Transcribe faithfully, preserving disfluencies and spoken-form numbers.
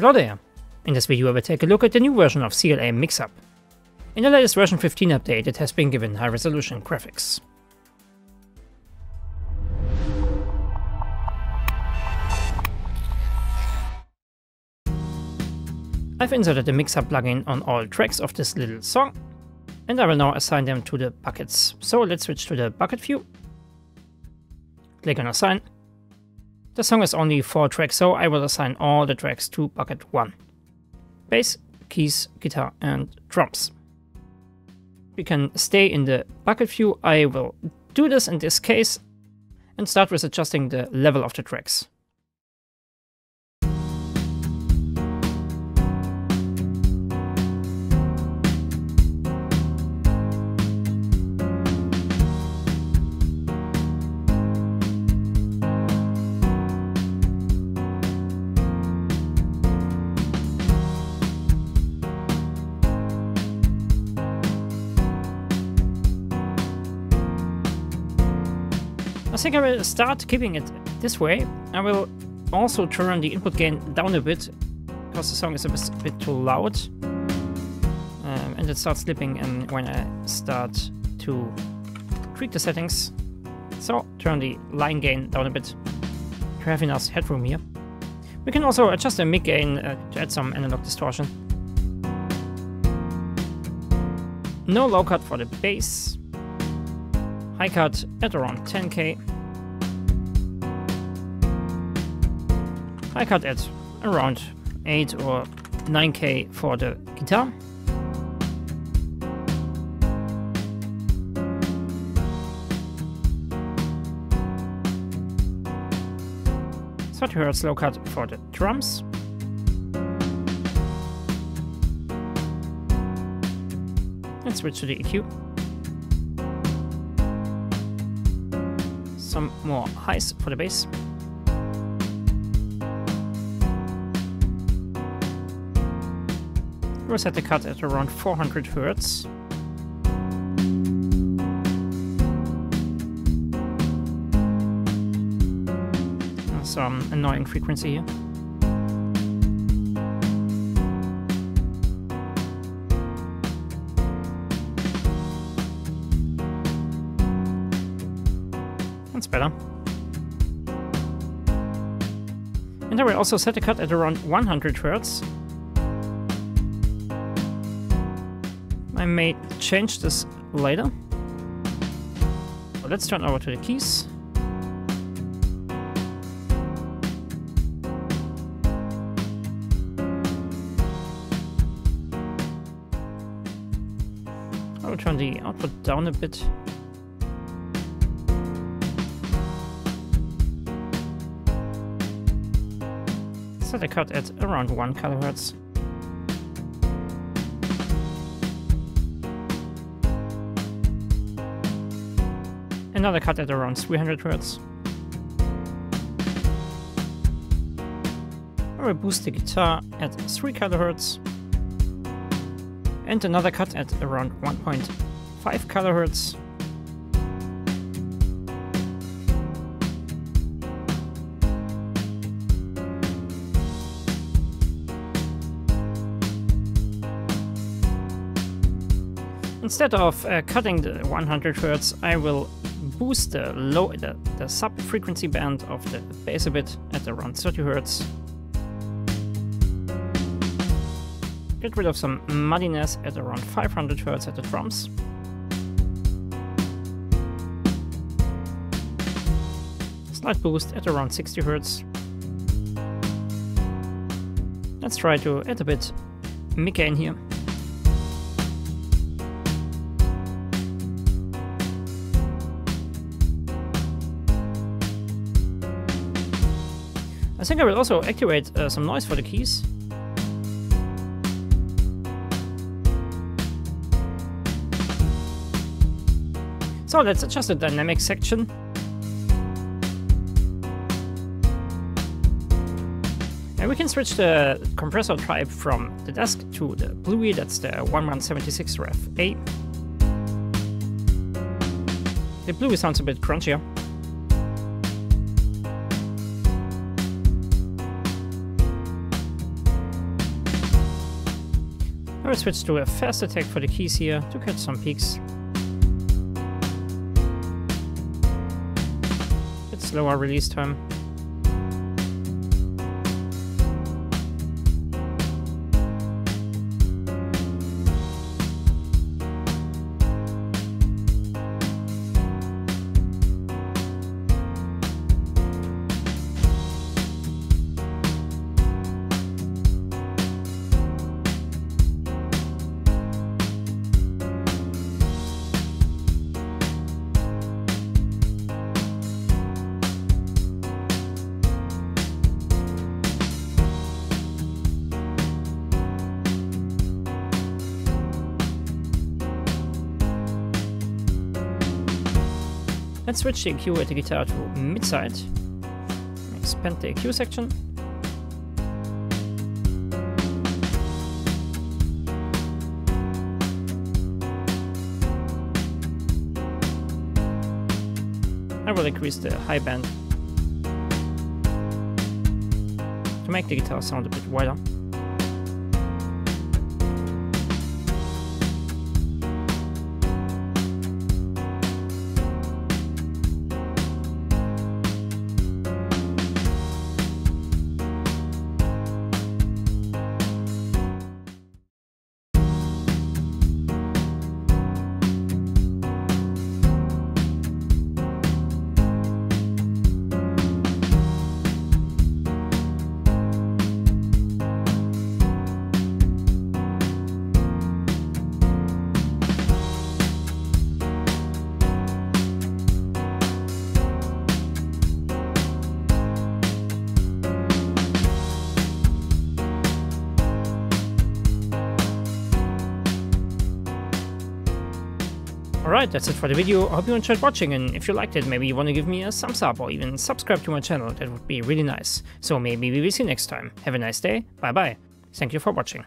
Hello there! In this video I will take a look at the new version of C L A MixHub. In the latest version fifteen update it has been given high resolution graphics. I've inserted the MixHub plugin on all tracks of this little song and I will now assign them to the buckets. So let's switch to the bucket view, click on assign. The song is only four tracks, so I will assign all the tracks to bucket one. Bass, keys, guitar and drums. We can stay in the bucket view. I will do this in this case and start with adjusting the level of the tracks. I think I will start keeping it this way. I will also turn the input gain down a bit, because the song is a bit too loud. Um, and it starts slipping in when I start to tweak the settings. So turn the line gain down a bit to have enough headroom here. We can also adjust the mic gain uh, to add some analog distortion. No low cut for the bass. High cut at around ten K, high cut at around eight or nine K for the guitar, thirty hertz low cut for the drums, and switch to the E Q. Some more highs for the bass. Reset the cut at around four hundred hertz. Some annoying frequency here. Better. And I will also set the cut at around one hundred hertz. I may change this later. So let's turn over to the keys. I will turn the output down a bit. Set a cut at around one kilohertz. Another cut at around three hundred hertz. I will boost the guitar at three kilohertz. And another cut at around one point five kilohertz. Instead of uh, cutting the one hundred hertz, I will boost the low, the, the sub-frequency band of the bass a bit at around thirty hertz. Get rid of some muddiness at around five hundred hertz at the drums. Slight boost at around sixty hertz. Let's try to add a bit mic gain here. I think I will also activate uh, some noise for the keys. So let's adjust the dynamic section. And we can switch the compressor type from the desk to the Bluey, that's the eleven seventy-six Ref A. The Bluey sounds a bit crunchier. We'll switch to a fast attack for the keys here to catch some peaks. It's slower release time. Let's switch the E Q at the guitar to mid-side, expand the E Q section. I will increase the high band to make the guitar sound a bit wider. Alright, that's it for the video. I hope you enjoyed watching, and if you liked it, maybe you want to give me a thumbs up or even subscribe to my channel. That would be really nice. So maybe we will see you next time. Have a nice day, bye bye. Thank you for watching.